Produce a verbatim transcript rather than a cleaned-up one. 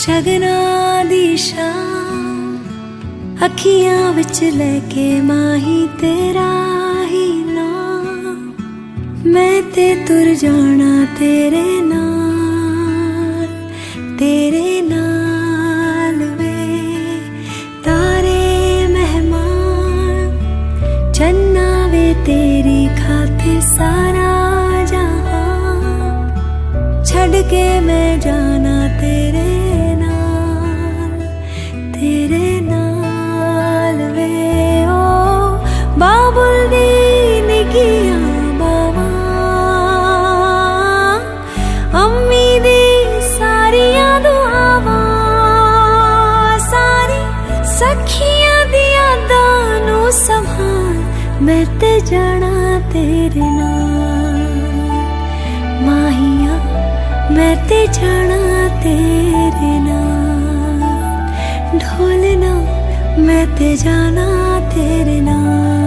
शगना दिशा अखियां विच लैके माही तेरा ही नाम, मैं ते तुर जाना तेरे नाल, तेरे नाल वे तारे मेहमान, चन्ना वे तेरी खातिर सारा जहां छड़ के मैं जाना तेरे मैं ते जाना तेरे नाल, माहिया मैं ते जाना तेरे नाल, ढोलना मैं ते जाना तेरे नाल।